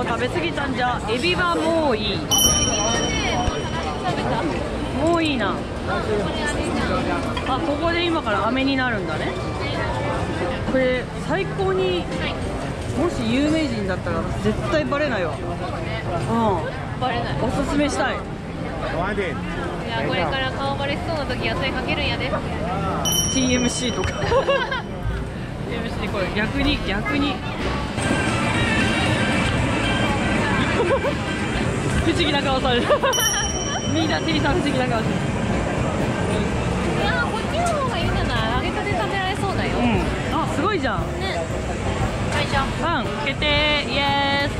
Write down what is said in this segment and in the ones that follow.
を食べ過ぎたんじゃ。エビはもういい。エビはね、食べた。もういいな。あ、ここで今から飴になるんだね。これ最高に、もし有名人だったら絶対バレないわ。うん。バレない。おすすめしたい。いや、これから顔バレしそうな時野菜かけるんやで。T. M. C. とか。T. M. C. これ逆に。不思議な顔される。みんな T さん不思議な顔する。いや、こっちの方がいいんじゃない。揚げたて食べられそうだよ。うん、あ、すごいじゃん。ね。はい、じゃあ。うん、決定、イエース。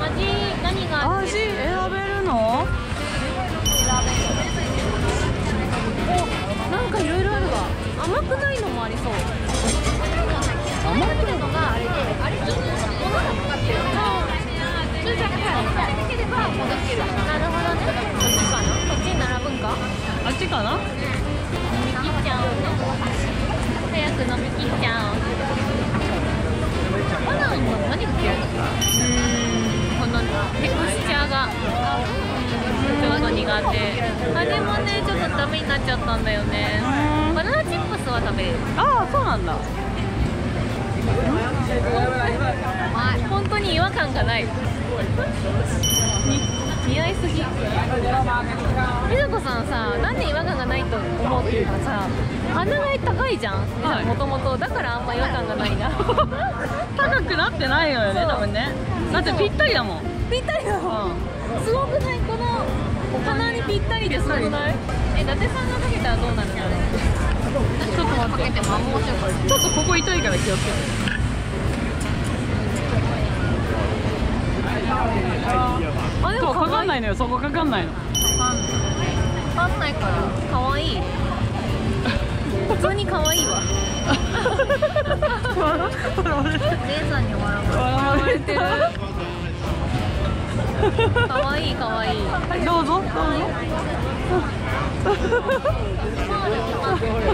味、何が。味選べるの。なんかいろいろあるわ。甘くないのもありそう。甘くないのがあれで、あれちょっと物がかかってる。それだけだけでばもできる。なるほどね。こっちかな。こっちに並ぶんか。あっちかな。飲み切っちゃおう。早く飲み切っちゃおう。バナナも何が嫌いだった。このテクスチャーが。ちょっと苦手。あれもね、ちょっとダメになっちゃったんだよね。バナナチップスは食べる。ああ、そうなんだ。本当に違和感がない。似合いすぎ。みずこさんさ、なんで違和感がないと思うっていうかさ、鼻が高いじゃん。もともとだからあんま違和感がないな。高くなってないよね、多分ね。だってぴったりだもん。ぴったりだもん。すごくない、このお花にぴったりですごくない。伊達さんがかけたらどうなるの。ちょっと待って、ちょっとここ痛いから気をつけて。あ、でもかかんないのよ、そこかかんないの。かかんないから、可愛い。普通に可愛いわ。姉さんに笑われてる。かわいい、かわいい。どうぞどうぞ。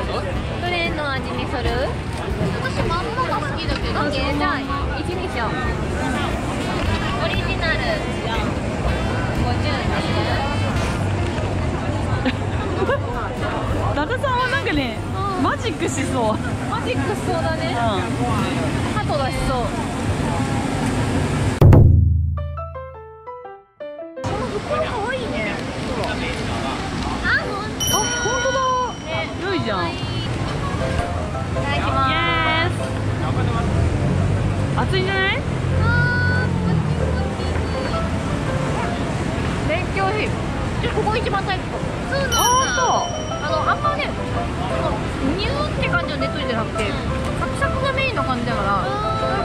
どれの味にする？私まんまが好きだけど。オッケー、じゃあ1にしよう。オリジナル50円。ダダさんはなんかね、マジックしそう。マジックしそうだね。ハトがしそう。暑いんじゃない？めっちゃ美味しい。ここ一番タイプ。普通のさ、あんまね、ニューって感じのね、ついてなくて、サクサクがメインの感じだから、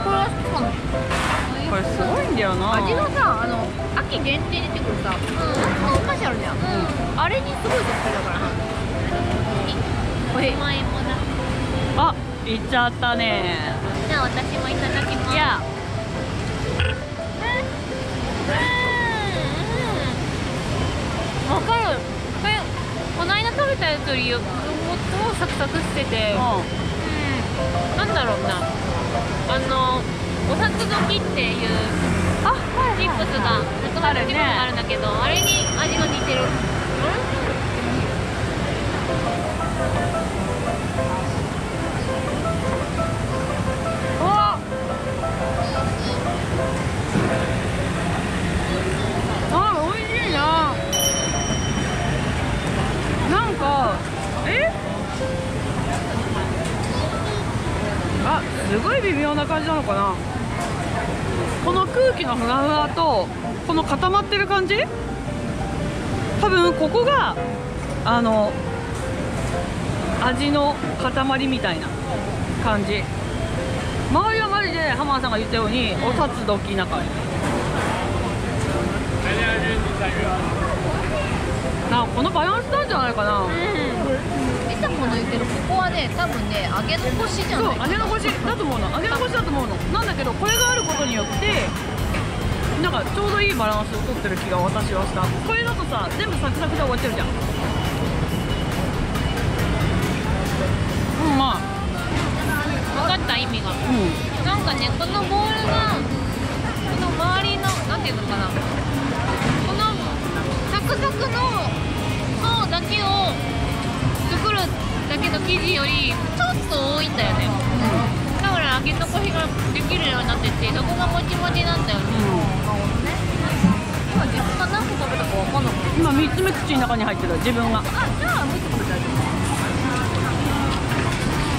これは好きかも。これすごいんだよな。味のさ、秋限定に出てくるさ、夏のお菓子あるじゃん。あれにすごい絶対だから。あ、いっちゃったね。じゃあ私もいただきます。いや。わかる。これこの間食べたやつよりもっとサクサクしてて、なんだろうな、お札どきっていうチップスがなくなるチップスがあるんだけど、あれに味が似てる。すごい微妙な感じなのかな。この空気のふわふわとこの固まってる感じ、多分ここが味の塊みたいな感じ。周りはマジで浜田さんが言ったようにお札どきな感じ。なんかこのバランスなんじゃないかな。ここはね、多分ね、揚げ残しじゃないかな。そう、揚げ残しだと思うの。揚げ残しだと思うの。なんだけど、これがあることによってなんかちょうどいいバランスをとってる気が私はした。これだとさ、全部サクサクで終わっちゃうじゃん。まあ分かった、意味が、うん、なんかね、このボールがこの周りのなんていうのかな、このサクサクの層だけを作るだけの生地よりちょっと多いんだよね、うん、だから揚げ残しができるようになってて、どこがもちもちなんだよね、うん、今自分が何個食べたか分かんなくて、今3つ目口の中に入ってた自分が。あ、じゃあもう1個食べたいです。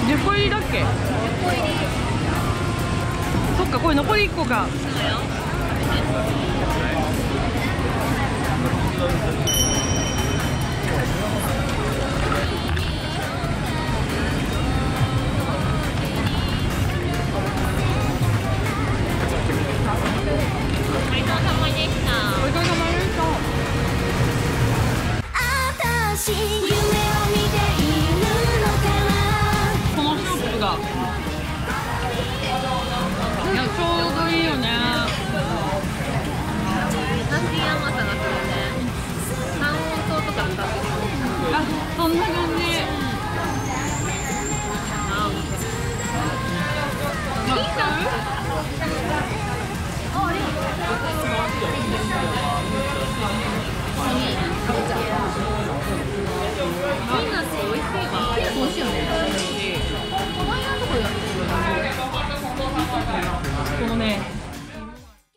10個入りだっけ？ 10個入り。そっか、これ残り1個か。そうだよ。ごちそうさまでした。ごちそうさまでした。